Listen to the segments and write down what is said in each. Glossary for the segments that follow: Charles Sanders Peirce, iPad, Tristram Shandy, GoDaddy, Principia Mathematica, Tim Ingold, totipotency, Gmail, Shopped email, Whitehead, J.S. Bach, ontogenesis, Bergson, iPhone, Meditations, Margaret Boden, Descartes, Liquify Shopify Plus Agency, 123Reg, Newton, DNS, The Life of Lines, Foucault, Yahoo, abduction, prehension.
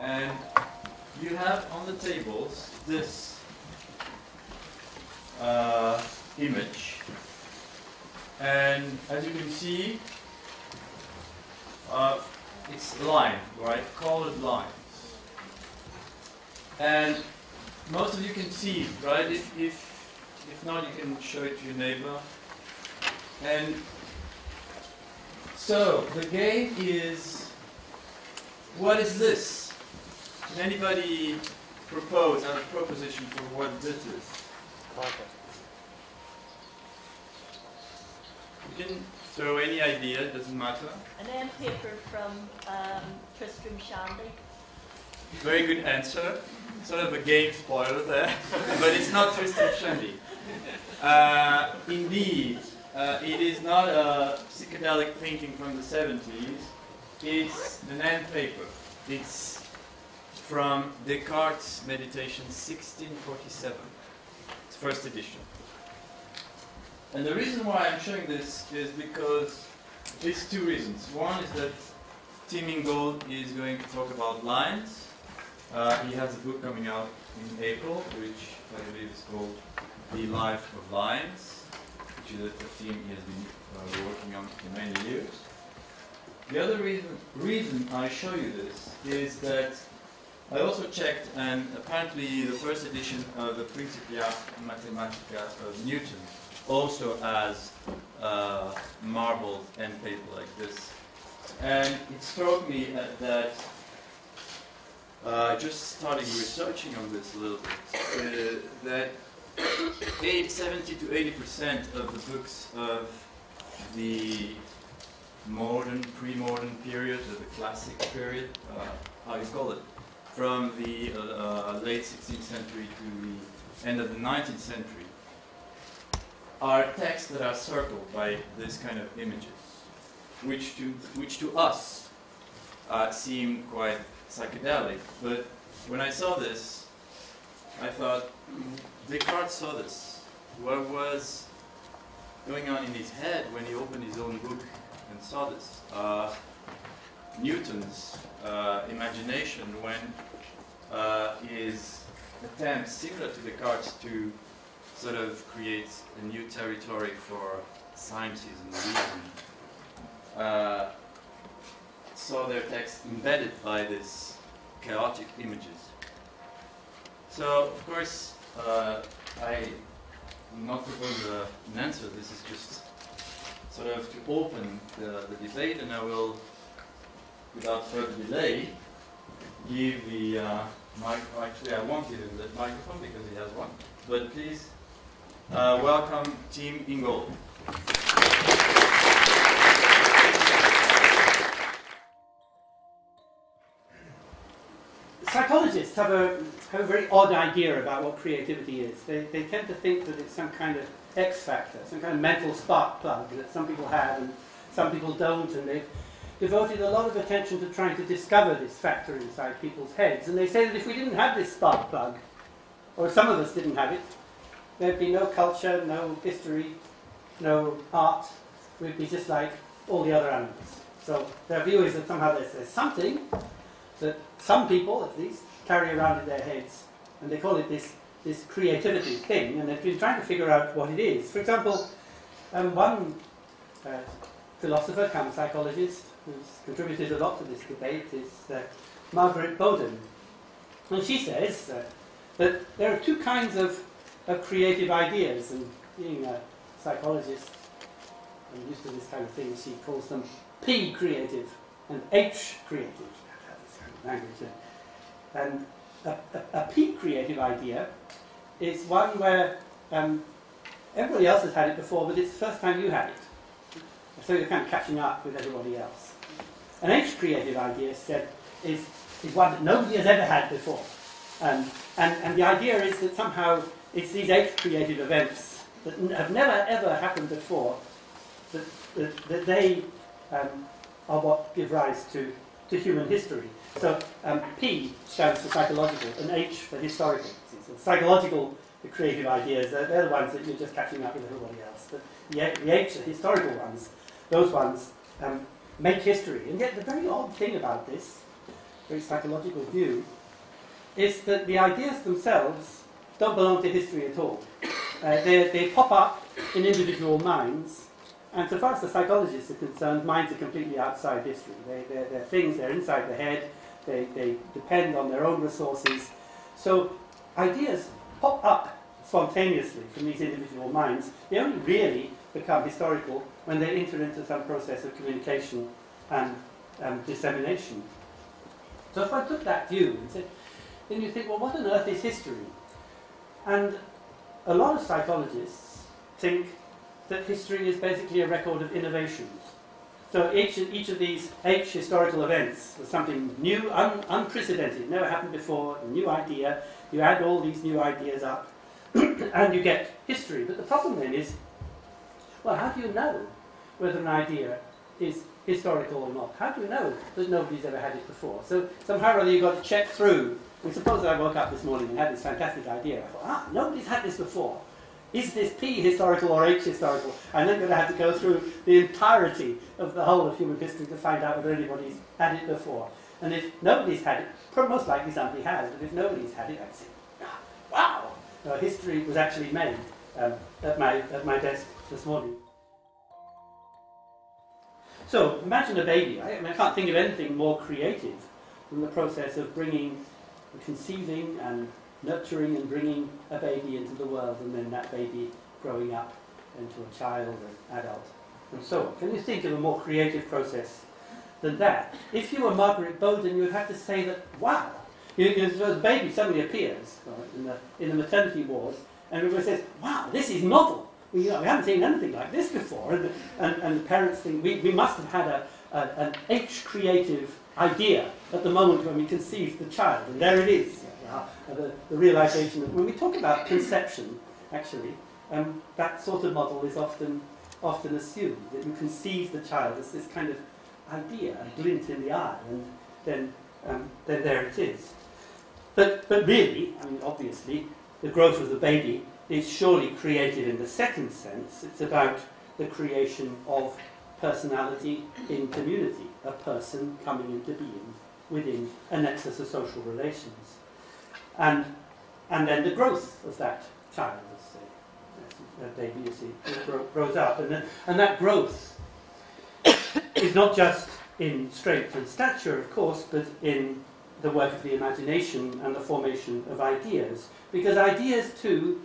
And you have on the tables this image. And as you can see, it's line, right? Colored lines. And most of you can see, right? If not, you can show it to your neighbor. And so the game is, what is this? Can anybody propose a proposition for what this is? You can throw any idea, it doesn't matter. An end paper from Tristram Shandy. Very good answer. Sort of a game spoiler there, but it's not Tristram Shandy. Indeed, it is not a psychedelic painting from the 70s. It's an end paper. It's from Descartes' Meditations, 1647. It's first edition. And the reason why I'm showing this is because it's two reasons. One is that Tim Ingold is going to talk about lines. He has a book coming out in April, which I believe is called The Life of Lines, which is a theme he has been working on for many years. The other reason I show you this is that I also checked, and apparently the first edition of the Principia Mathematica of Newton also has marbled end paper like this. And it struck me that just starting researching on this a little bit, that 70 to 80% of the books of the modern, pre-modern period, or the classic period, how you call it, from the late 16th century to the end of the 19th century, are texts that are circled by this kind of images, which to us seem quite psychedelic. But when I saw this, I thought, Descartes saw this. What was going on in his head when he opened his own book and saw this? Newton's imagination when his attempts, similar to Descartes, to sort of create a new territory for sciences and reason, saw their text embedded by these chaotic images. So, of course, I'm not proposing an answer. This is just sort of to open the debate, and I will, without further delay, give the microphone. Actually, I won't give him that microphone because he has one. But please welcome Tim Ingold. Psychologists have a very odd idea about what creativity is. They tend to think that it's some kind of X factor, some kind of mental spark plug that some people have and some people don't, and they've devoted a lot of attention to trying to discover this factor inside people's heads. And they say that if we didn't have this spark plug, or if some of us didn't have it, there'd be no culture, no history, no art. We'd be just like all the other animals. So their view is that somehow there's something that some people, at least, carry around in their heads. And they call it this creativity thing. And they've been trying to figure out what it is. For example, one philosopher, kind of psychologist, who's contributed a lot to this debate is Margaret Boden. And she says that there are two kinds of creative ideas. And being a psychologist, I'm used to this kind of thing. She calls them P creative and H creative. Language. And a P creative idea is one where everybody else has had it before, but it's the first time you had it. So you're kind of catching up with everybody else. An H creative idea is one that nobody has ever had before. And the idea is that somehow it's these H creative events that have never ever happened before that they are what give rise to human history. So P stands for psychological, and H for historical. So psychological, the creative ideas, they're the ones that you're just catching up with everybody else. The H, the historical ones, those ones make history. And yet the very odd thing about this very psychological view, is that the ideas themselves don't belong to history at all. They pop up in individual minds, and so far as the psychologists are concerned, minds are completely outside history. They're things, they're inside the head, they depend on their own resources. So ideas pop up spontaneously from these individual minds. They only really become historical when they enter into some process of communication and dissemination. So if I took that view, and said, then you think, well, what on earth is history? And a lot of psychologists think that history is basically a record of innovations. So each of these historical events was something new, unprecedented, never happened before, a new idea. You add all these new ideas up, and you get history. But the problem then is, well, how do you know whether an idea is historical or not? How do you know that nobody's ever had it before? So somehow or other you've got to check through. And suppose that I woke up this morning and had this fantastic idea. I thought, ah, nobody's had this before. Is this P historical or H historical? I'm then going to have to go through the entirety of the whole of human history to find out whether anybody's had it before. And if nobody's had it, most likely somebody has, but if nobody's had it, I'd say, ah, wow, history was actually made at my desk this morning. So imagine a baby. I mean, I can't think of anything more creative than the process of bringing, conceiving and nurturing and bringing a baby into the world, and then that baby growing up into a child, an adult, and so on. Can you think of a more creative process than that? If you were Margaret Boden, you would have to say that, wow, the baby suddenly appears in the maternity ward, and everybody says, wow, this is novel. We, we haven't seen anything like this before. And the parents think, we must have had an H-creative idea at the moment when we conceived the child. And there it is, the realization. When we talk about conception, actually, that sort of model is often assumed, that you conceive the child as this kind of idea, a glint in the eye, and then there it is. But really, I mean, obviously, the growth of the baby is surely creative in the second sense. It's about the creation of personality in community, a person coming into being within a nexus of social relations. And then the growth of that child, let's say, that baby, you see, grows up. And that growth is not just in strength and stature, of course, but in the work of the imagination and the formation of ideas. Because ideas, too,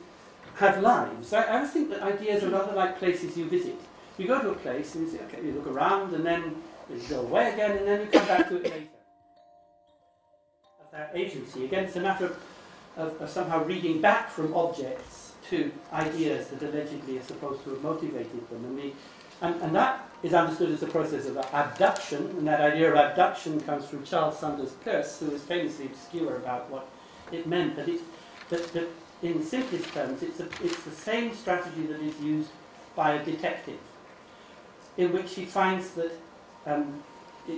have lives. I always think that ideas are rather like places you visit. You go to a place and you say, okay, you look around, and then you go away again, and then you come back to it later. That agency, again, it's a matter of somehow reading back from objects to ideas that allegedly are supposed to have motivated them. And that is understood as a process of abduction, and that idea of abduction comes from Charles Sanders Peirce, who was famously obscure about what it meant. But in simplest terms, it's the same strategy that is used by a detective, in which he finds that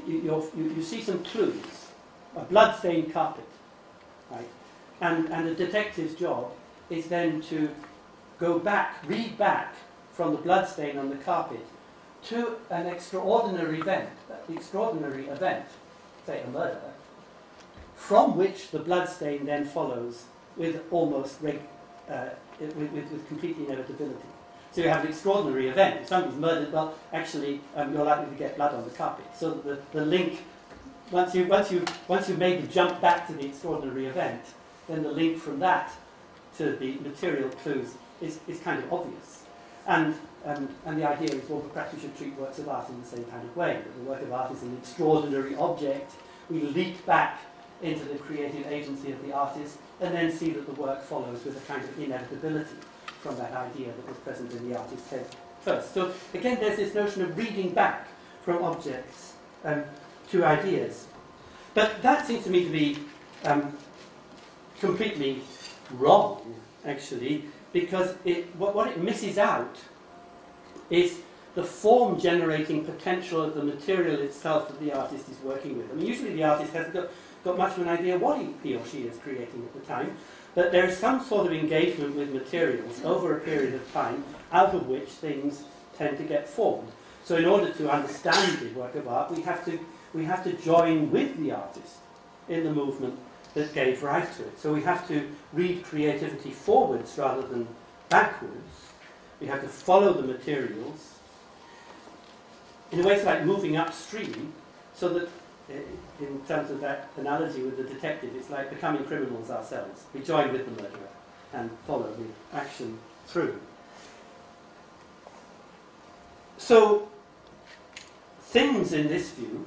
you see some clues, a blood-stained carpet, right? And the detective's job is then to go back, read back from the bloodstain on the carpet to an extraordinary event, say a murder, from which the bloodstain then follows with almost with complete inevitability. So you have an extraordinary event. If somebody's murdered, well, actually, you're likely to get blood on the carpet. So the link, once you make the jump back to the extraordinary event, then the link from that to the material clues is kind of obvious. And the idea is, well, perhaps we should treat works of art in the same kind of way, that the work of art is an extraordinary object. We leap back into the creative agency of the artist, and then see that the work follows with a kind of inevitability from that idea that was present in the artist's head first. So again, there's this notion of reading back from objects to ideas. But that seems to me to be completely wrong, actually, because what it misses out is the form-generating potential of the material itself that the artist is working with. I mean, usually the artist hasn't got much of an idea what he or she is creating at the time, but there is some sort of engagement with materials over a period of time, out of which things tend to get formed. So in order to understand the work of art, we have to join with the artist in the movement that gave rise to it. So we have to read creativity forwards rather than backwards. We have to follow the materials. In a way, it's like moving upstream, so that, in terms of that analogy with the detective, it's like becoming criminals ourselves. We join with the murderer and follow the action through. So, things in this view,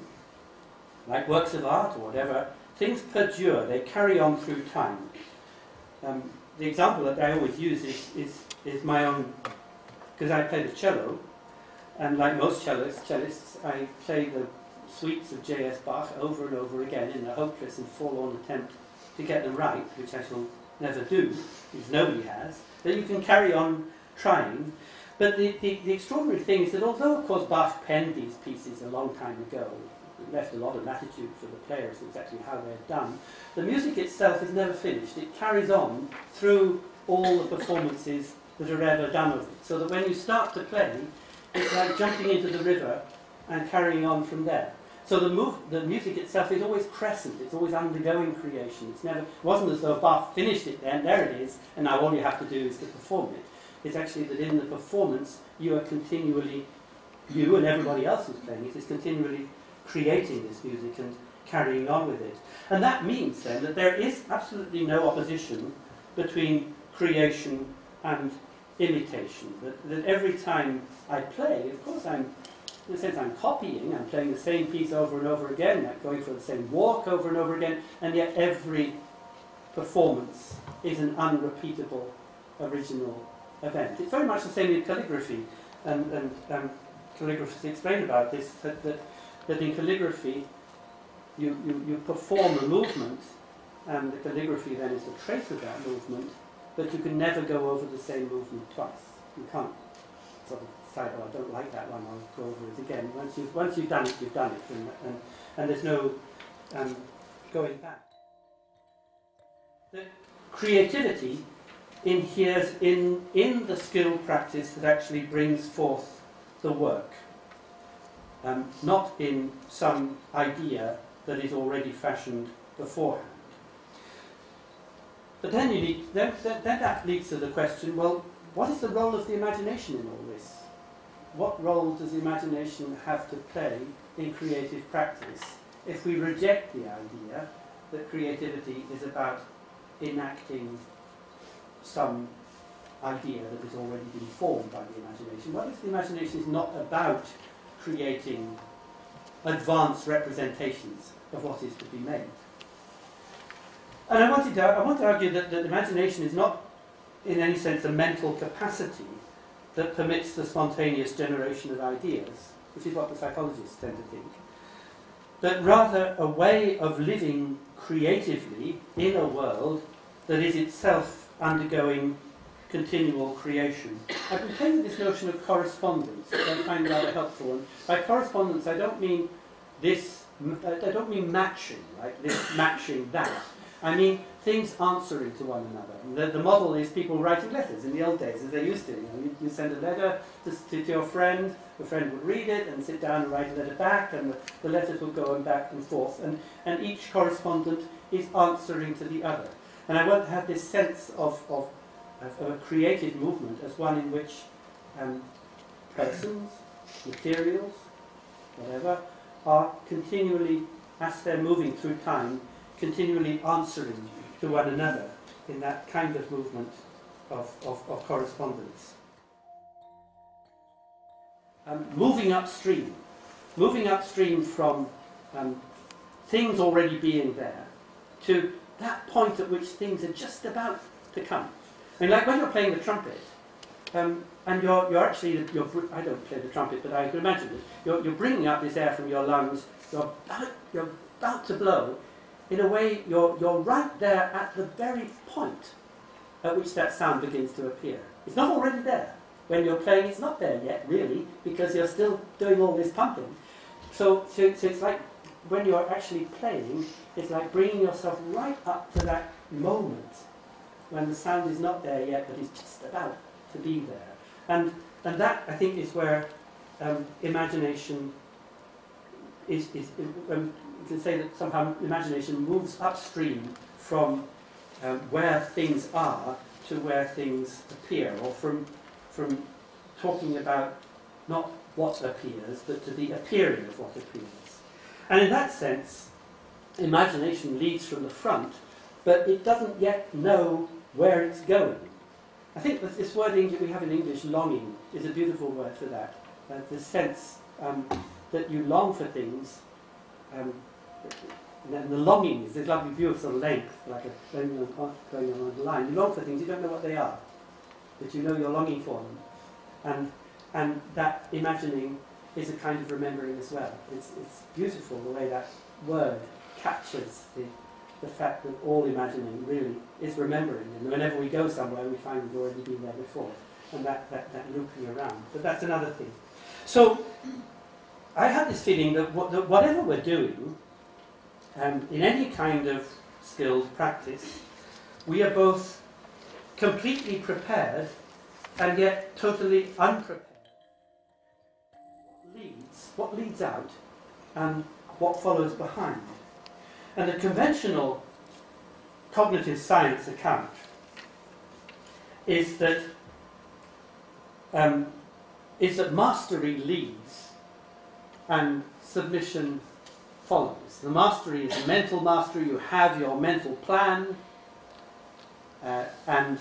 like works of art or whatever, things perdure, they carry on through time. The example that I always use is my own, because I play the cello, and like most cellists, I play the suites of J.S. Bach over and over again in a hopeless and forlorn attempt to get them right, which I shall never do, because nobody has. Then you can carry on trying. But the extraordinary thing is that although, of course, Bach penned these pieces a long time ago, it left a lot of latitude for the players exactly how they're done, the music itself is never finished. It carries on through all the performances that are ever done of it, so that when you start to play, it's like jumping into the river and carrying on from there. So the music itself is always crescent, it's always undergoing creation. It's never, it wasn't as though Bach finished it then, there it is, and now all you have to do is to perform it. It's actually that in the performance you are continually, you and everybody else who's playing it, is continually creating this music and carrying on with it. And that means then that there is absolutely no opposition between creation and imitation. That every time I play, of course I'm, in a sense I'm copying, I'm playing the same piece over and over again, I'm going for the same walk over and over again, and yet every performance is an unrepeatable original event. It's very much the same in calligraphy, and calligraphers explain about this, that in calligraphy you perform a movement, and the calligraphy then is a trace of that movement, but you can never go over the same movement twice. You can't sort of decide, oh, I don't like that one, I'll go over it again. Once you've done it, you've done it, and there's no going back. The creativity inheres in the skill practice that actually brings forth the work, not in some idea that is already fashioned beforehand. But then you need, then that leads to the question, well, what is the role of the imagination in all this? What role does the imagination have to play in creative practice if we reject the idea that creativity is about enacting some idea that has already been formed by the imagination? What if the imagination is not about creating advanced representations of what is to be made? And I want to argue that imagination is not, in any sense, a mental capacity that permits the spontaneous generation of ideas, which is what the psychologists tend to think, but rather a way of living creatively in a world that is itself undergoing continual creation. I've been playing with this notion of correspondence, which I find rather helpful. And by correspondence, I don't mean this, I don't mean matching, like this matching that. I mean, things answering to one another. And the model is people writing letters in the old days, as they used to. You send a letter to your friend, the friend would read it and sit down and write a letter back, and the letters would go back and forth. And each correspondent is answering to the other. And I want to have this sense of a creative movement as one in which persons, materials, whatever, are continually, as they're moving through time, continually answering to one another in that kind of movement of correspondence. Moving upstream from things already being there to that point at which things are just about to come. I mean, like when you're playing the trumpet, and you're actually, I don't play the trumpet, but I can imagine it. You're bringing up this air from your lungs, you're about to blow. In a way, you're right there at the very point at which that sound begins to appear. It's not already there. When you're playing, it's not there yet, really, because you're still doing all this pumping. So it's like when you're actually playing, it's like bringing yourself right up to that moment when the sound is not there yet, but it's just about to be there. And that, I think, is where imagination is we can say that somehow imagination moves upstream from where things are to where things appear, or from talking about not what appears, but to the appearing of what appears. And in that sense, imagination leads from the front, but it doesn't yet know where it's going. I think that this word that we have in English, longing, is a beautiful word for that. The sense that you long for things, and the longing is this lovely view of sort of length, like a going along the line. You long for things, you don't know what they are, but you know you're longing for them. And that imagining is a kind of remembering as well. It's beautiful the way that word captures the fact that all imagining really is remembering, and whenever we go somewhere we find we've already been there before, and that looping around. But that's another thing. So I had this feeling that whatever we're doing, in any kind of skilled practice, we are both completely prepared and yet totally unprepared. What leads out and what follows behind. And the conventional cognitive science account is that mastery leads and submission follows. The mastery is mental mastery. You have your mental plan, and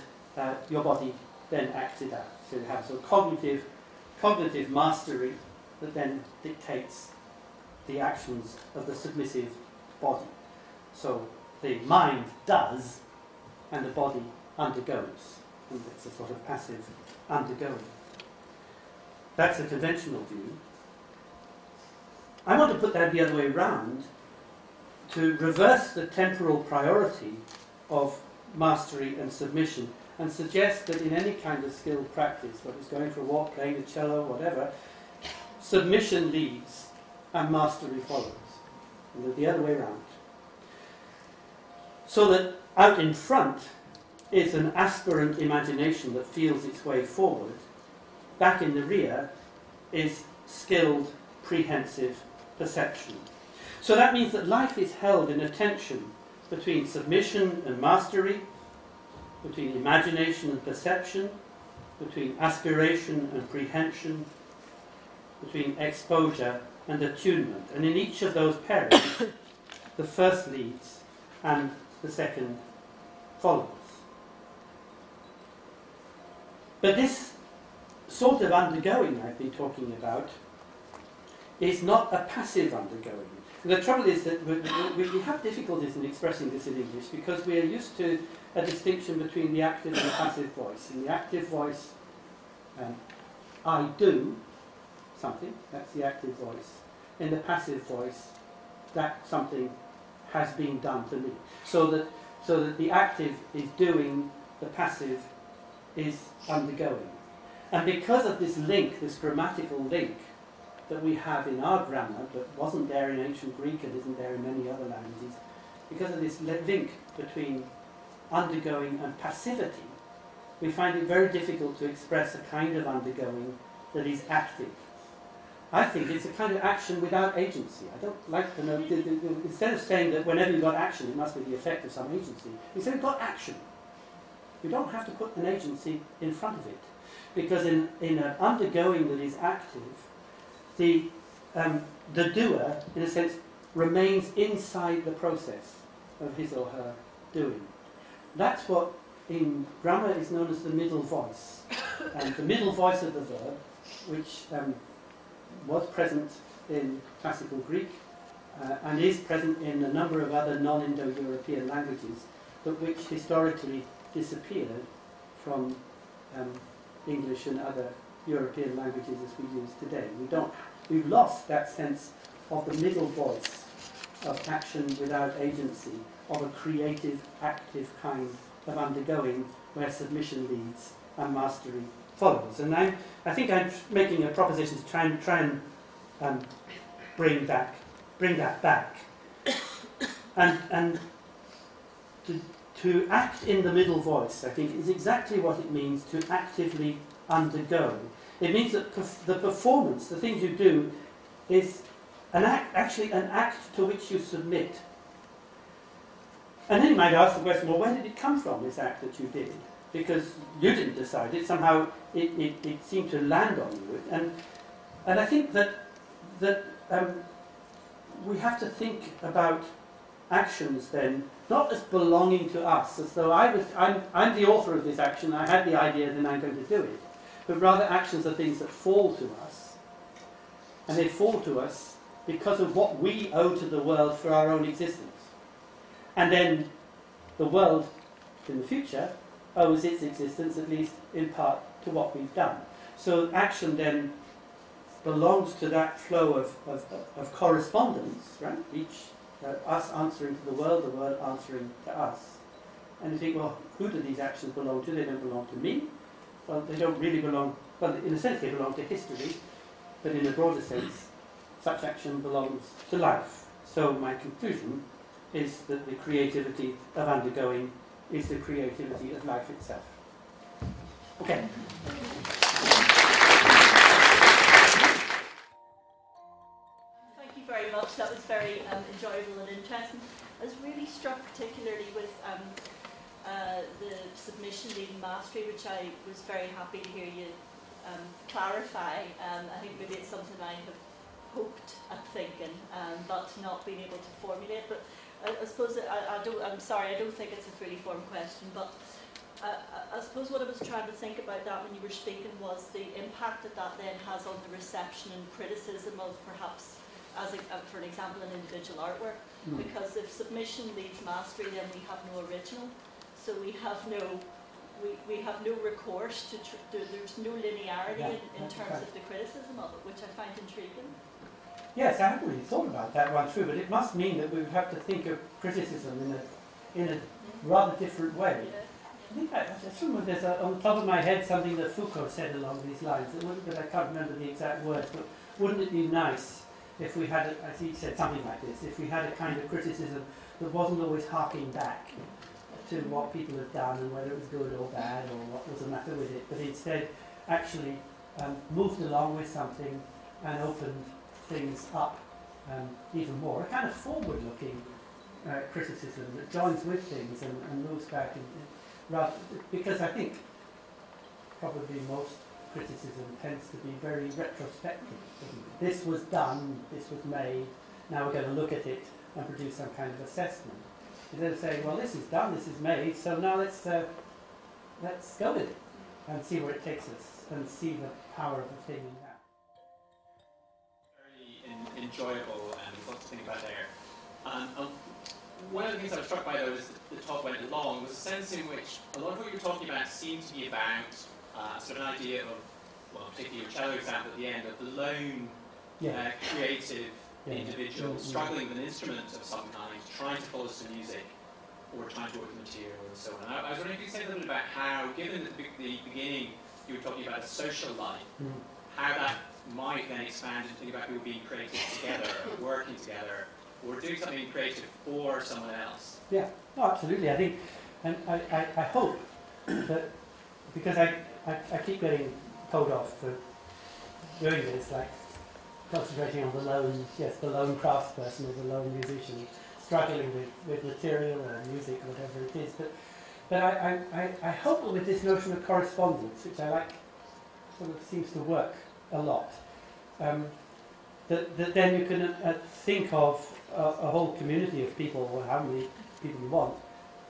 your body then acts it out. So you have sort of cognitive mastery that then dictates the actions of the submissive body. So the mind does, and the body undergoes. And it's a sort of passive undergoing. That's a conventional view. I want to put that the other way round, to reverse the temporal priority of mastery and submission, and suggest that in any kind of skilled practice, whether it's going for a walk, playing the cello, whatever, submission leads and mastery follows, and the other way around. So that out in front is an aspirant imagination that feels its way forward. Back in the rear is skilled, prehensive perception. So that means that life is held in a tension between submission and mastery, between imagination and perception, between aspiration and prehension, between exposure and attunement. And in each of those pairs, the first leads and the second follows. But this sort of undergoing I've been talking about is not a passive undergoing. And the trouble is that we have difficulties in expressing this in English because we are used to a distinction between the active and the passive voice. In the active voice, I do something, that's the active voice. In the passive voice, that something has been done to me. So that the active is doing, the passive is undergoing. And because of this link, this grammatical link that we have in our grammar, but wasn't there in ancient Greek and isn't there in many other languages, because of this link between undergoing and passivity, we find it very difficult to express a kind of undergoing that is active. I think it's a kind of action without agency. I don't like to know, instead of saying that whenever you've got action, it must be the effect of some agency, you say you've got action. You don't have to put an agency in front of it. Because in an undergoing that is active, the doer, in a sense, remains inside the process of his or her doing. That's what in grammar is known as the middle voice. And the middle voice of the verb, which was present in classical Greek and is present in a number of other non-Indo-European languages, but which historically disappeared from English and other European languages as we use today. We've lost that sense of the middle voice of action without agency, of a creative, active kind of undergoing where submission leads and mastery follows. And I think I'm making a proposition to try and bring that back, and to act in the middle voice, I think, is exactly what it means to actively undergo. It means that the performance, the things you do, is an act, actually an act to which you submit. And then you might ask the question, well, where did it come from, this act that you did? Because you didn't decide it, somehow it seemed to land on you. And I think that we have to think about actions then, not as belonging to us, as though I'm the author of this action, I had the idea, then I'm going to do it. But rather actions are things that fall to us. And they fall to us because of what we owe to the world for our own existence. And then the world, in the future, owes its existence, at least in part, to what we've done. So action then belongs to that flow of correspondence, right? Us answering to the world answering to us. And you think, well, who do these actions belong to? They don't belong to me. Well, they don't really belong, well, in a sense they belong to history, but in a broader sense, such action belongs to life. So my conclusion is that the creativity of undergoing is the creativity of life itself. Okay. Thank you very much. That was very enjoyable and interesting. I was really struck particularly with the submission leading mastery, which I was very happy to hear you clarify. I think maybe it's something I have hoped at thinking, but not being able to formulate. But I suppose I don't think it's a fully formed question, but I suppose what I was trying to think about that when you were speaking was the impact that that then has on the reception and criticism of perhaps, for an example, an individual artwork. Mm. Because if submission leads mastery, then we have no original, so we have no recourse to, there's no linearity in terms of the criticism of it, which I find intriguing. Yes, I haven't really thought about that one through, but it must mean that we would have to think of criticism in a rather different way. Yeah. I think I assume there's on the top of my head something that Foucault said along these lines, but I can't remember the exact words, but wouldn't it be nice if we had, I think he said something like this, if we had a kind of criticism that wasn't always harking back to what people had done and whether it was good or bad or what was the matter with it, but instead actually moved along with something and opened things up even more, a kind of forward-looking criticism that joins with things and moves back, rather, because I think probably most criticism tends to be very retrospective. This was done, this was made, now we're going to look at it and produce some kind of assessment. Instead of saying, well, this is done, this is made, so now let's go with it and see where it takes us and see the power of the thing in that. Very enjoyable and lots to think about there. One of the things I was struck by, though, as the talk went along, was a sense in which a lot of what you're talking about seemed to be about sort of an idea of, well, particularly your cello example at the end, of the lone creative individual struggling with an instrument of some kind, trying to follow some music, or trying to work with material and so on. I was wondering if you could say a little bit about how, given at the beginning you were talking about a social life, how that might then expand and think about people being creative together, working together, or doing something creative for someone else. Yeah, no, absolutely. I think, and I hope that, because I keep getting told off for doing this, like concentrating on the lone, the lone craftsperson or the lone musician, struggling with material or music, whatever it is. But I hope that with this notion of correspondence, which I like, sort of seems to work a lot, that then you can think of a whole community of people, or how many people you want,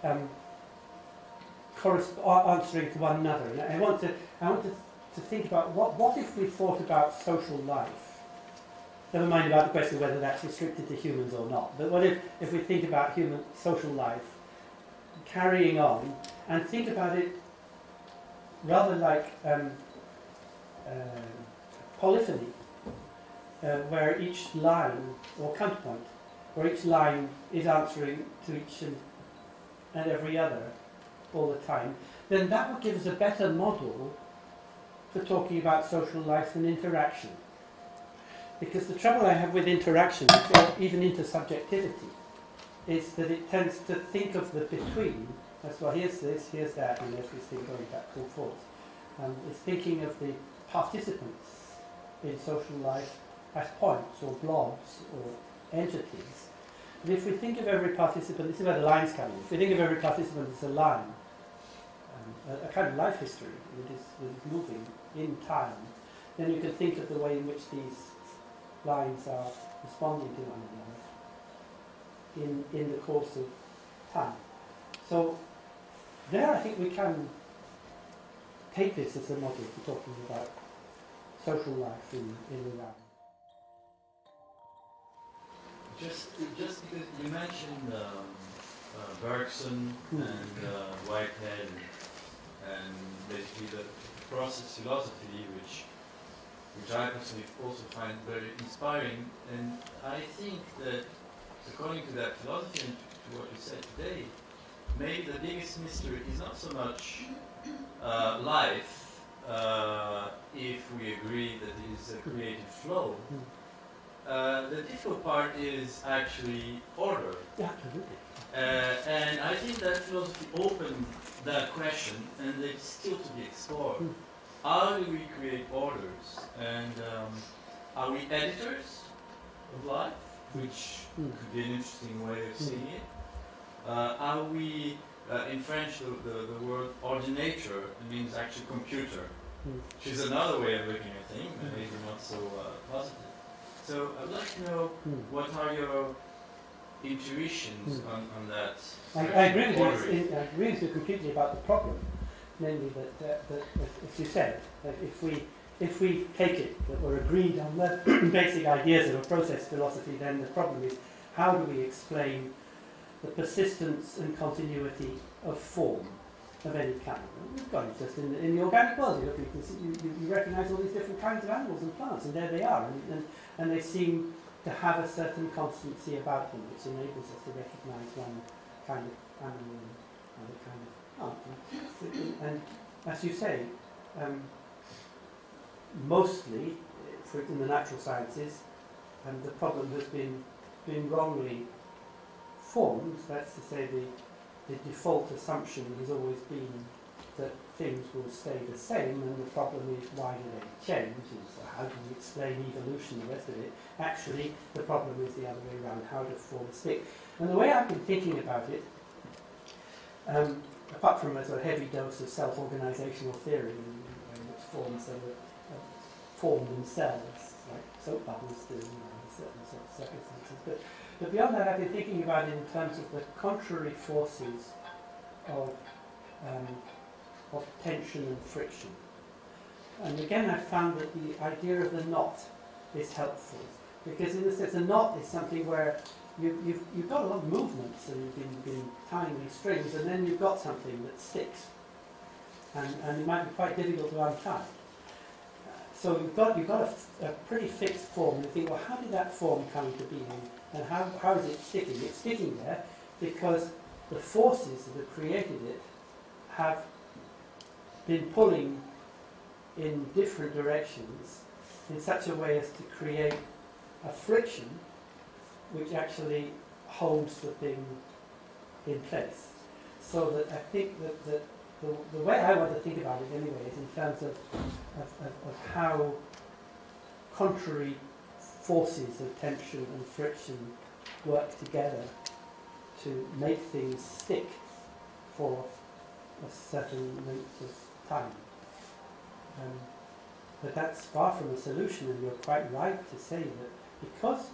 answering to one another. And I want to think about what if we thought about social life? Never mind about the question of whether that's restricted to humans or not. But what if we think about human social life, carrying on, and think about it rather like polyphony. Where each line, or counterpoint, where each line is answering to each and every other all the time, then that would give us a better model for talking about social life than interaction. Because the trouble I have with interaction, or even intersubjectivity, is that it tends to think of the between, as well, here's this, here's that, and there's this thing going back and forth. It's thinking of the participants in social life as points or blobs or entities. And if we think of every participant, this is where the lines come in. If we think of every participant as a line, a kind of life history that is moving in time, then you can think of the way in which these lines are responding to one another in the course of time. So there I think we can take this as a model for talking about social life in Iran. Just because you mentioned Bergson and Whitehead and basically the process philosophy, which I personally also find very inspiring, and I think that according to that philosophy and to what you said today, maybe the biggest mystery is not so much life, if we agree that it is a creative flow. The difficult part is actually order. Yeah, absolutely. And I think that philosophy opened that question, and it's still to be explored. How do we create orders? And are we editors of life, which could be an interesting way of seeing it? Are we, in French, the word ordinateur means actually computer, which is another way of looking at things, maybe not so positive. So I'd like to know what are your intuitions on that. I agree with you completely about the problem, namely that as you said, that if we take it that we're agreed on the basic ideas of a process philosophy, then the problem is how do we explain the persistence and continuity of form of any kind. We've got it just in the organic world. You recognize all these different kinds of animals and plants, and there they are, and they seem to have a certain constancy about them, which enables us to recognize one kind of animal and another kind of plant. And as you say, mostly in the natural sciences, the problem has been wrongly formed. That's to say, the default assumption has always been that things will stay the same, and the problem is why do they change, and so how do you explain evolution and the rest of it. Actually, the problem is the other way around, how do forms stick. And the way I've been thinking about it, apart from a sort of heavy dose of self-organizational theory, in which forms form themselves, like soap bubbles do, in certain sort of circumstances. But beyond that, I've been thinking about it in terms of the contrary forces of tension and friction. And again, I've found that the idea of the knot is helpful, because in a sense, a knot is something where you've got a lot of movements, and you've been tying these strings, and then you've got something that sticks, and it might be quite difficult to untie. So you've got a pretty fixed form, and you think, well, how did that form come to be? And how is it sticking? It's sticking there because the forces that created it have been pulling in different directions in such a way as to create a friction which actually holds the thing in place. So that I think that the way I want to think about it anyway is in terms of how contrary forces of tension and friction work together to make things stick for a certain length of time. But that's far from a solution, and you're quite right to say that because,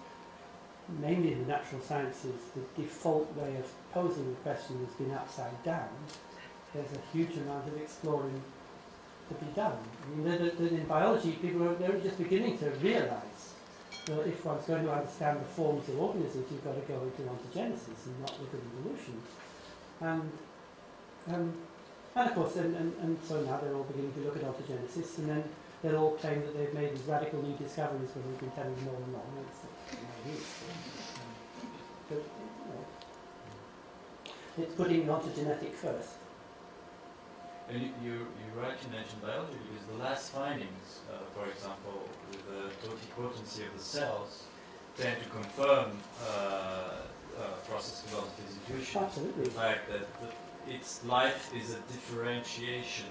mainly in the natural sciences, the default way of posing the question has been upside down, there's a huge amount of exploring to be done. I mean, that in biology, people are just beginning to realize that if one's going to understand the forms of organisms, you've got to go into ontogenesis and not look at evolution. And of course, and so now they're all beginning to look at ontogenesis, and then they'll all claim that they've made these radical new discoveries when we've been telling them all along. But, it's putting ontogenetic first. And you're right to mention biology, because the last findings, for example, with the totipotency of the cells, tend to confirm process philosophy's intuition. Absolutely. The fact that its life is a differentiation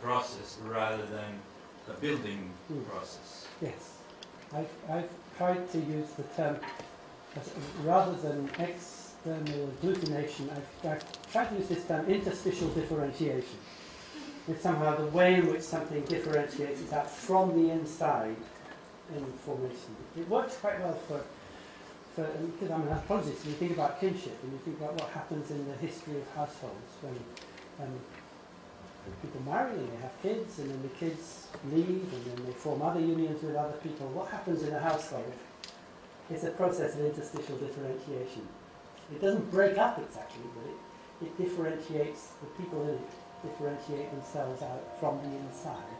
process rather than a building process. Yes. I've tried to use the term, rather than external agglutination, I've tried to use this term interstitial differentiation. It's somehow the way in which something differentiates itself from the inside in formation. It works quite well for because I'm an anthropologist, and you think about kinship, and you think about what happens in the history of households when people marry and they have kids, and then the kids leave, and then they form other unions with other people. What happens in a household? It's a process of interstitial differentiation. It doesn't break up exactly, but it differentiates the people in it. Differentiate themselves out from the inside.